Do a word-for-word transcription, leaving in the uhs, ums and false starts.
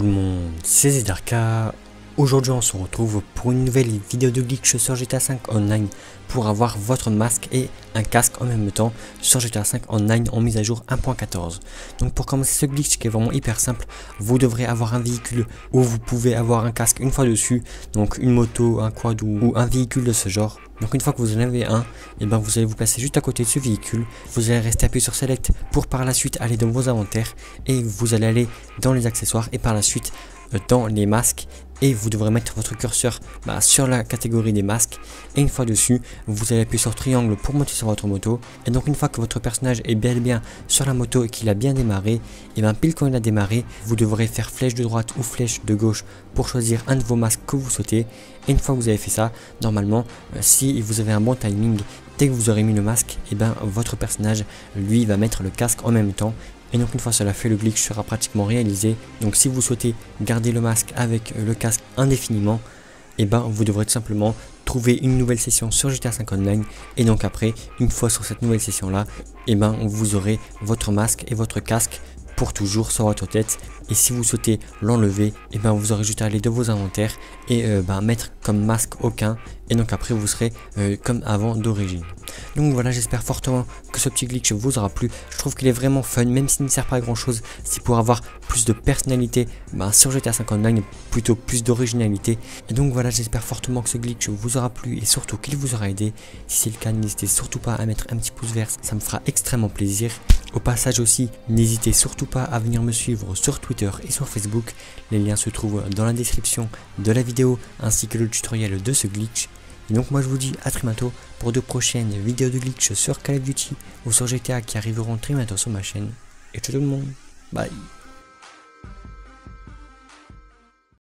tout le monde, c'est Z R K. Aujourd'hui on se retrouve pour une nouvelle vidéo de glitch sur G T A cinq Online pour avoir votre masque et un casque en même temps sur G T A cinq Online en mise à jour un point quatorze. Donc pour commencer ce glitch qui est vraiment hyper simple, vous devrez avoir un véhicule où vous pouvez avoir un casque une fois dessus, donc une moto, un quad ou un véhicule de ce genre. Donc une fois que vous en avez un, et ben vous allez vous placer juste à côté de ce véhicule, vous allez rester appuyé sur Select pour par la suite aller dans vos inventaires et vous allez aller dans les accessoires et par la suite dans les masques et vous devrez mettre votre curseur bah, sur la catégorie des masques et une fois dessus vous allez appuyer sur triangle pour monter sur votre moto et donc une fois que votre personnage est bien et bien sur la moto et qu'il a bien démarré et bien pile quand il a démarré vous devrez faire flèche de droite ou flèche de gauche pour choisir un de vos masques que vous souhaitez et une fois que vous avez fait ça normalement si vous avez un bon timing dès que vous aurez mis le masque et bien votre personnage lui va mettre le casque en même temps. Et donc une fois cela fait, le glitch sera pratiquement réalisé. Donc si vous souhaitez garder le masque avec le casque indéfiniment, et ben vous devrez tout simplement trouver une nouvelle session sur G T A cinq Online. Et donc après, une fois sur cette nouvelle session là, et ben vous aurez votre masque et votre casque pour toujours sur votre tête. Et si vous souhaitez l'enlever, et ben vous aurez juste à aller dans vos inventaires et euh, ben, mettre comme masque aucun. Et donc après vous serez euh, comme avant d'origine. Donc voilà, j'espère fortement que ce petit glitch vous aura plu. Je trouve qu'il est vraiment fun, même s'il ne sert pas à grand chose. C'est pour avoir plus de personnalité bah, sur G T A cinq Online, plutôt plus d'originalité. Et donc voilà, j'espère fortement que ce glitch vous aura plu et surtout qu'il vous aura aidé. Si c'est le cas, n'hésitez surtout pas à mettre un petit pouce vert, ça me fera extrêmement plaisir. Au passage aussi, n'hésitez surtout pas à venir me suivre sur Twitter et sur Facebook. Les liens se trouvent dans la description de la vidéo ainsi que le tutoriel de ce glitch. Et donc moi je vous dis à très bientôt pour de prochaines vidéos de glitch sur Call of Duty ou sur G T A qui arriveront très bientôt sur ma chaîne. Et ciao tout le monde, bye.